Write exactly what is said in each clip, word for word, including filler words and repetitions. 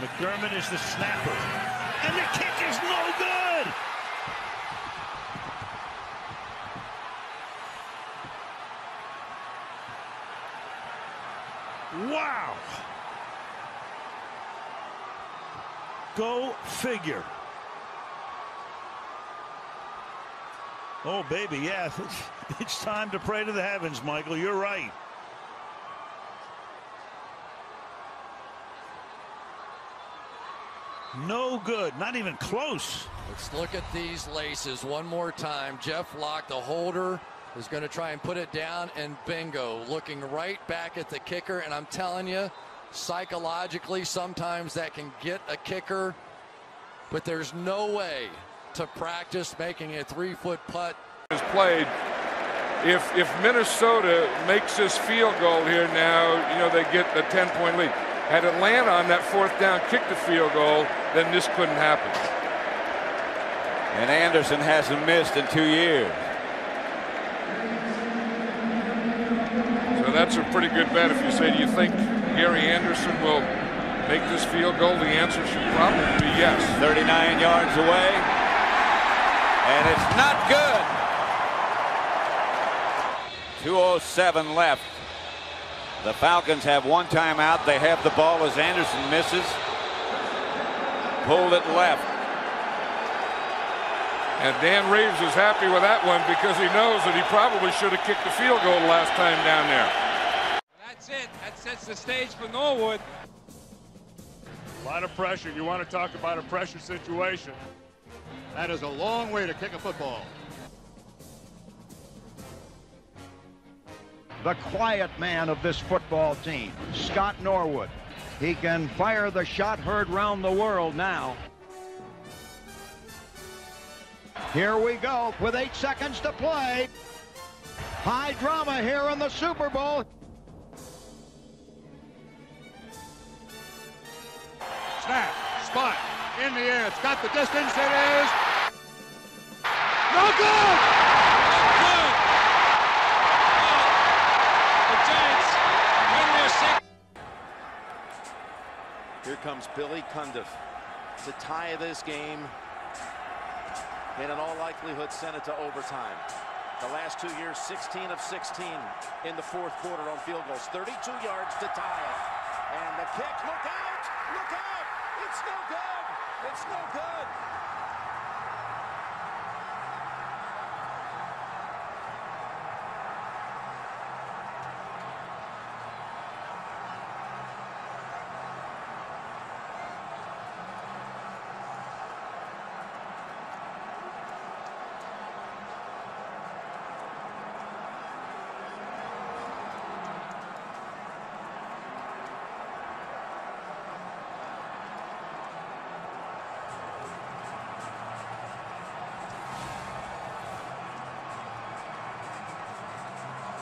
McDermott is the snapper. And the kick is no good! Wow! Go figure. Oh, baby, yeah. It's time to pray to the heavens, Michael. You're right. No good. Not even close. Let's look at these laces one more time. Jeff Locke, the holder, is going to try and put it down, and bingo, looking right back at the kicker. And I'm telling you, psychologically, sometimes that can get a kicker, but there's no way to practice making a three-foot putt. Is played. If if Minnesota makes this field goal here now, you know, they get the ten-point lead. Had Atlanta on that fourth down kicked the field goal, then this couldn't happen. And Anderson hasn't missed in two years. So that's a pretty good bet. If you say, do you think Gary Anderson will make this field goal, the answer should probably be yes. thirty-nine yards away, and it's not good. two oh seven left. The Falcons have one timeout. They have the ball as Anderson misses. Pulled it left. And Dan Reeves is happy with that one because he knows that he probably should have kicked the field goal last time down there. That's it. That sets the stage for Norwood. A lot of pressure. You want to talk about a pressure situation. That is a long way to kick a football. The quiet man of this football team, Scott Norwood. He can fire the shot heard round the world now. Here we go with eight seconds to play. High drama here in the Super Bowl. Snap, spot, in the air. It's got the distance, it is. No good! Here comes Billy Cundiff to tie this game, and in all likelihood send it to overtime. The last two years, sixteen of sixteen in the fourth quarter on field goals, thirty-two yards to tie it. And the kick, look out, look out, it's no good, it's no good.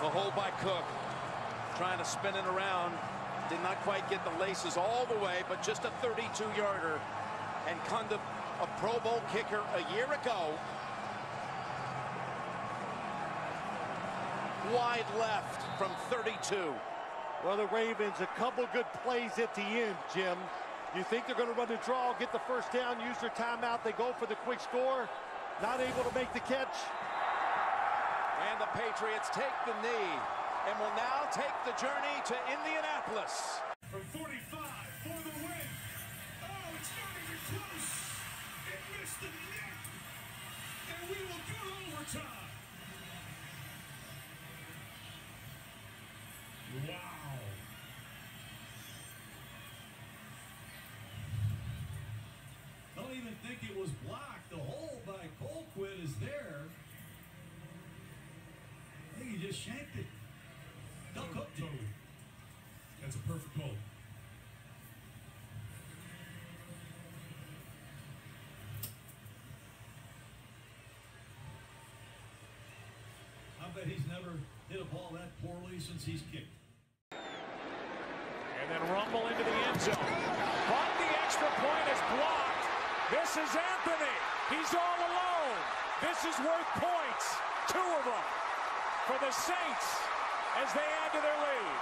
The hold by Cook, trying to spin it around, did not quite get the laces all the way, but just a thirty-two yarder. And Cundiff, a Pro Bowl kicker a year ago, wide left from thirty-two. Well, the Ravens, a couple good plays at the end, Jim. You think they're going to run the draw, get the first down, use their timeout, they go for the quick score, not able to make the catch. And the Patriots take the knee and will now take the journey to Indianapolis. From forty-five for the win. Oh, it's not even close. It missed the net. And we will go to overtime. Wow. Don't even think it was blocked. The hole by Colquitt is there. He just shanked it. Duck hooked it. That's a perfect hole. I bet he's never hit a ball that poorly since he's kicked. And then rumble into the end zone. But the extra point is blocked. This is Anthony. He's all alone. This is worth points. Two of them for the Saints as they add to their lead.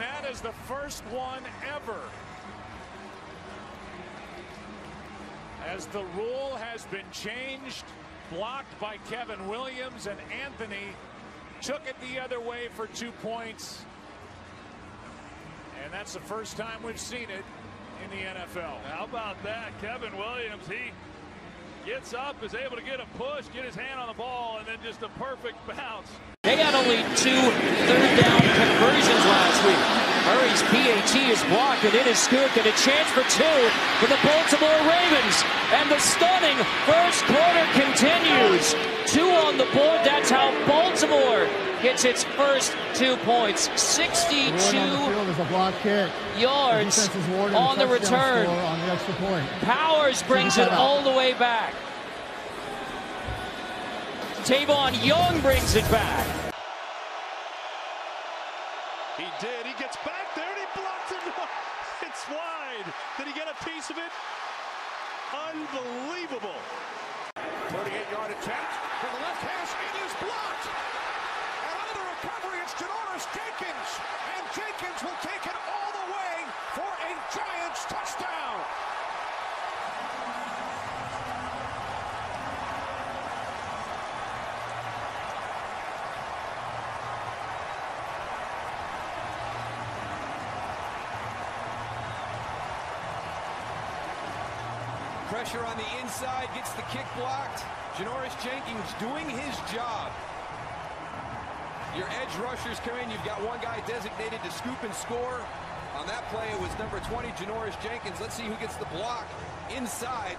and that is the first one ever. As the rule has been changed, blocked by Kevin Williams, and Anthony took it the other way for two points. And that's the first time we've seen it in the N F L. How about that? Kevin Williams, he gets up, is able to get a push, get his hand on the ball, and then just a perfect bounce. They had only two third down conversions last week. Murray's P A T is blocked, and it is Cook, and a chance for two for the Baltimore Ravens. And the stunning first quarter continues. Two on the board. That's how Baltimore gets its first two points. sixty-two yards on the return. Powers brings it all the way back. Tavon Young brings it back. He did. He gets back there and he blocks it. It's wide. Did he get a piece of it? Unbelievable. thirty-eight yard attempt from the left hash. It is blocked. And on the recovery, it's Janoris Jenkins. And Jenkins will take it all the way for a Giants touchdown. Pressure on the inside, gets the kick blocked. Janoris Jenkins doing his job. Your edge rushers come in, you've got one guy designated to scoop and score. On that play, it was number twenty, Janoris Jenkins. Let's see who gets the block inside.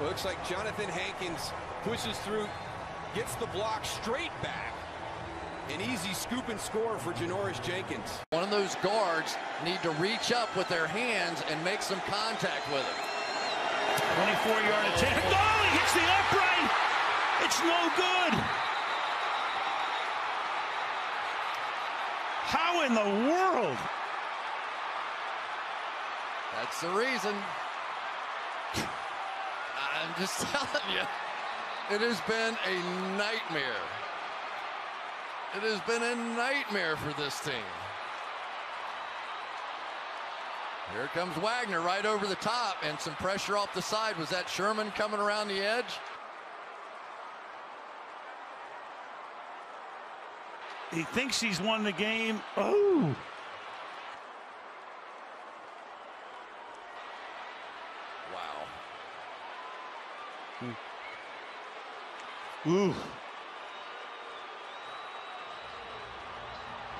Well, looks like Jonathan Hankins pushes through, gets the block straight back. An easy scoop and score for Janoris Jenkins. One of those guards need to reach up with their hands and make some contact with it. twenty-four yard attempt. Oh, he hits the upright. It's no good. How in the world? That's the reason. I'm just telling you, it has been a nightmare. It has been a nightmare for this team. Here comes Wagner right over the top, and some pressure off the side. Was that Sherman coming around the edge? He thinks he's won the game. Oh! Wow. Ooh.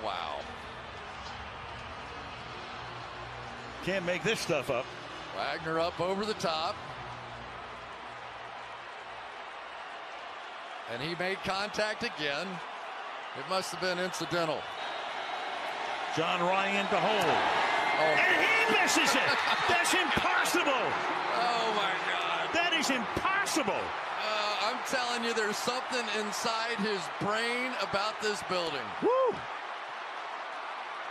Wow. Can't make this stuff up. Wagner up over the top. And he made contact again. It must have been incidental. John Ryan to hold. Oh. And he misses it. That's impossible. Oh, my God. That is impossible. Uh, I'm telling you, there's something inside his brain about this building. Woo!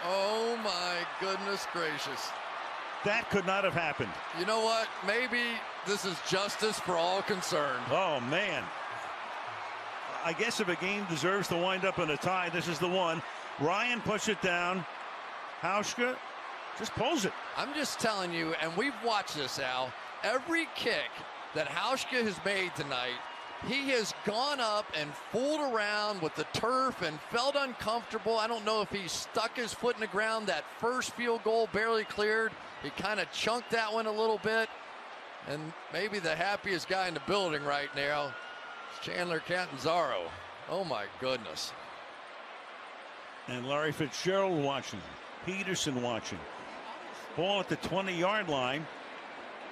Oh, my goodness gracious. That could not have happened. You know what? Maybe this is justice for all concerned. Oh, man. I guess if a game deserves to wind up in a tie, this is the one. Ryan puts it down. Hauschka just pulls it. I'm just telling you, and we've watched this, Al. Every kick that Hauschka has made tonight, he has gone up and fooled around with the turf and felt uncomfortable. I don't know if he stuck his foot in the ground. That first field goal barely cleared. He kind of chunked that one a little bit. And maybe the happiest guy in the building right now is Chandler Cantanzaro. Oh, my goodness. And Larry Fitzgerald watching. Peterson watching. Ball at the twenty yard line.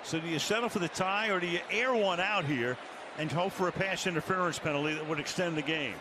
So do you settle for the tie, or do you air one out here and hope for a pass interference penalty that would extend the game?